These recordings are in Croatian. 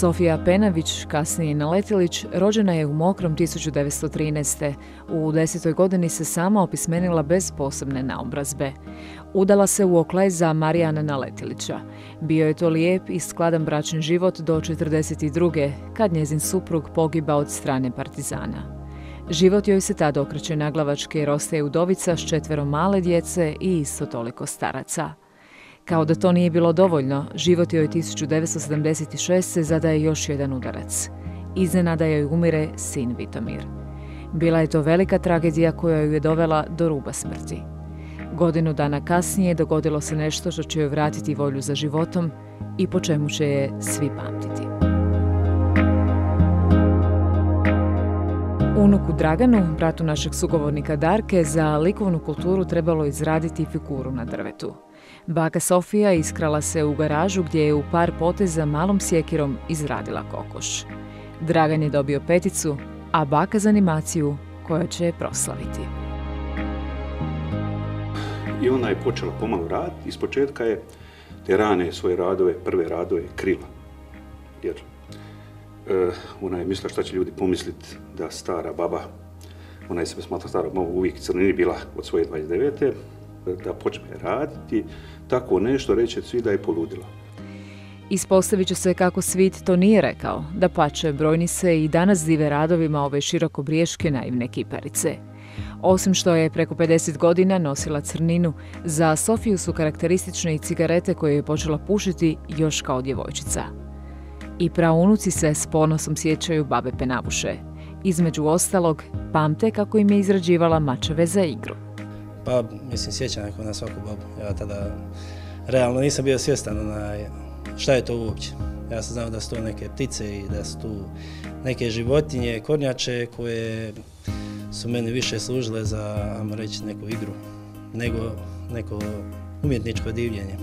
Sofija Penavić, kasnije Naletelić, rođena je u Mokrom 1913. U 10. godini se sama opismenila bez posebne naobrazbe. Udala se u oklaj za Marijana Naletjelića. Bio je to lijep i skladan bračni život do 1942. kad njezin suprug pogiba od strane partizana. Život joj se tada okreće naglavački jer ostaje udovica s 4 male djece i isto toliko staraca. Kao da to nije bilo dovoljno, život joj 1976. se zadaje još jedan udarac. Iznenada joj umire sin Vitomir. Bila je to velika tragedija koja ju je dovela do ruba smrti. Godinu dana kasnije dogodilo se nešto što će joj vratiti volju za životom i po čemu će je svi pamtiti. Unuku Draganu, bratu našeg sugovornika Darke, za likovnu kulturu trebalo izraditi figuru na drvetu. Baka Sofija iskrala se u garažu gdje je u par poteza malom sjekirom izradila kokoš. Dragan je dobio 5, a baka za animaciju koja će je proslaviti. I ona je počela pomalo rad. Ispočetka je te rane svoje radove, prve radove krila. Jer ona je mislila šta će ljudi pomisliti da stara baba, ona je sebe smatra stara baba, uvijek crnini bila od svoje 29. da počne raditi, tako nešto reće svi da je poludila. Ispostavit će se kako svit to nije rekao, da pače brojni se i danas dive radovima ove širokobriješke naivne kiparice. Osim što je preko 50 godina nosila crninu, za Sofiju su karakteristične i cigarete koje je počela pušiti još kao djevojčica. I praunuci se s ponosom sjećaju babe Penavuše. Između ostalog, pamte kako im je izrađivala mačeve za igru. Pa, mislim, sjećam neko na svaku babu. Ja tada realno nisam bio svjestan šta je to uopće. Ja sam znao da su tu neke ptice i da su tu neke životinje, kornjače koje su meni više služile za, ajmo reći, neku igru nego neko umjetničko divljenje.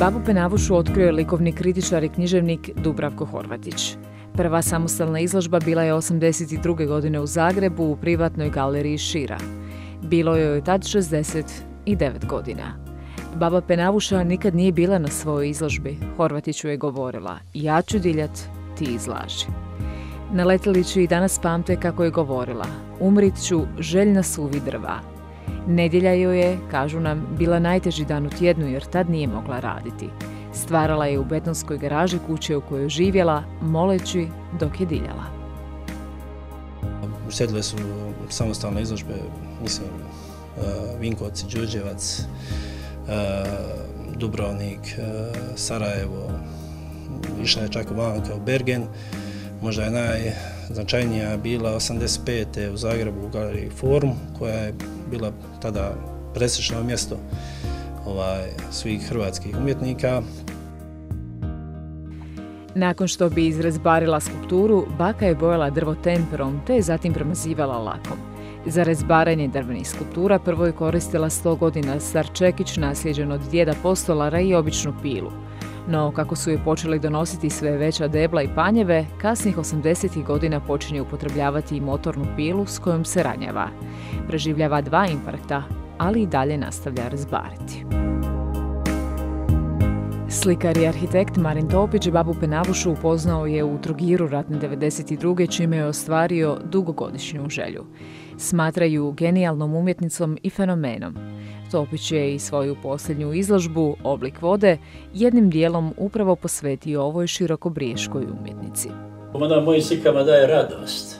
Babu Penavušu otkrio je likovni kritičar i književnik Dubravko Horvatić. Prva samostalna izložba bila je 1982. godine u Zagrebu u privatnoj galeriji Šira. Bilo joj je tad 69 godina. Baba Penavuša nikad nije bila na svojoj izložbi. Horvatiću je govorila, ja ću diljat, ti izlaži. Naletelići i danas pamte kako je govorila, umrit ću željna suvi drva. Nedjelja joj je, kažu nam, bila najteži dan u tjednu jer tad nije mogla raditi. Stvarala je u betonskoj garaži kuće u kojoj živjela, moleći dok je diljala. Uslijedile su samostalne izložbe, mislim, Vinkovci, Đurđevac, Dubrovnik, Sarajevo, išla je čak vanka u Bergen. Možda je najznačajnija bila 85. u Zagrebu u galeriji Forum, koja je bila tada presječno mjesto svih hrvatskih umjetnika. Nakon što bi izrezbarila skulpturu, baka je bojala drvo temperom te je zatim premazivala lakom. Za rezbaranje drvenih skulptura prvo je koristila 100 godina star čekić naslijeđen od djeda postolara i običnu pilu. No, kako su joj počeli donositi sve veća debla i panjeve, kasnih 80-ih godina počinje upotrebljavati i motornu pilu s kojom se ranjava. Preživljava 2 infarkta, ali i dalje nastavlja razbariti. Slikar i arhitekt Marin Topić babu Penavušu upoznao je u Trogiru ratne 92. čime je ostvario dugogodišnju želju. Smatraju genijalnom umjetnicom i fenomenom. Topić je i svoju posljednju izložbu, Oblik vode, jednim dijelom upravo posvetio ovoj širokobriješkoj umjetnici. Ona mojim slikama daje radost,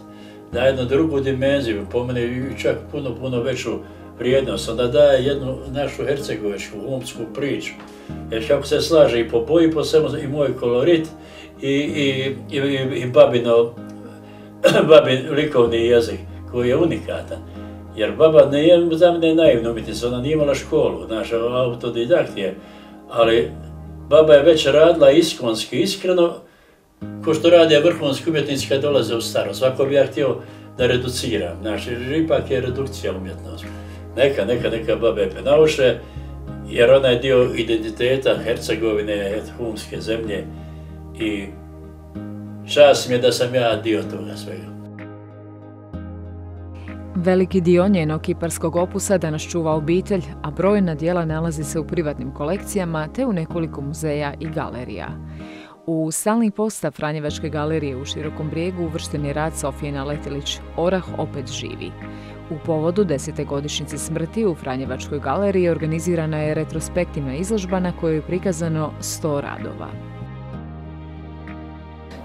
daje jednu drugu dimenziju, po mene čak puno veću vrijednost. Ona daje jednu našu hercegovačku, umsku priču. Jer kako se slaže i po boji, posebno i moj kolorit i babin likovni jezik koji je unikatan. Jer baba nije za mene naivna umjetnica, ona nije imala školu, naša autodidakt je, ali baba je već radila iskonski, iskreno, ko što rade vrhunski umjetnici kad dolaze u starost. Svako bi ja htio da reduciram, znači ipak je redukcija umjetnost. Neka babe Penavuše, jer ona je dio identiteta Hercegovine, humske zemlje i čast mi je da sam ja dio toga svega. Veliki dio njenog kiparskog opusa danas čuva obitelj, a brojna djela nalazi se u privatnim kolekcijama te u nekoliko muzeja i galerija. U stalni postav Franjevačke galerije u Širokom Brijegu uvršten je rad Sofije Naletjelić "Orah opet živi". U povodu 10. godišnjice smrti u Franjevačkoj galeriji organizirana je retrospektivna izložba na kojoj je prikazano 100 radova.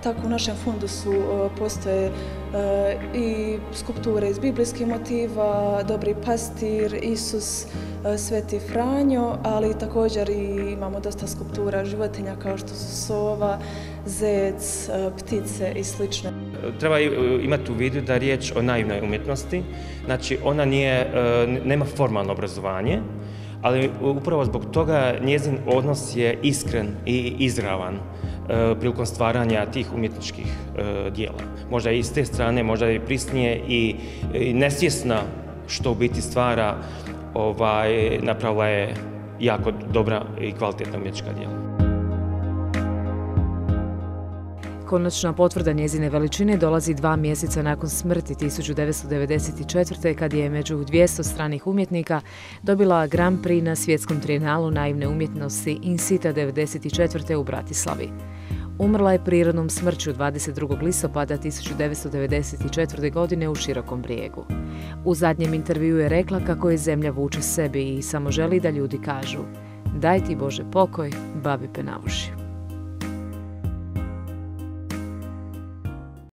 Tako u našem fundusu postoje i skulpture iz biblijskih motiva, Dobri pastir, Isus, Sveti Franjo, ali također imamo dosta skulptura životinja kao što su sova, zec, ptice i sl. Treba imati u vidu da je riječ o naivnoj umjetnosti, znači ona nema formalno obrazovanje, ali upravo zbog toga njezin odnos je iskren i izravan prilikom stvaranja tih umjetničkih dijela. Možda i s te strane, možda i prisnije i nesvjesna što u biti stvara, napravila je jako dobra i kvalitetna umjetnička dijela. Konačna potvrda njezine veličine dolazi 2 mjeseca nakon smrti 1994. kad je među 200 stranih umjetnika dobila Grand Prix na svjetskom trijenalu naivne umjetnosti Insita 94. u Bratislavi. Umrla je prirodnom smrću 22. listopada 1994. godine u Širokom Brijegu. U zadnjem intervju je rekla kako je zemlja vuče sebi i samo želi da ljudi kažu: "Daj ti Bože pokoj, babi Penavuši."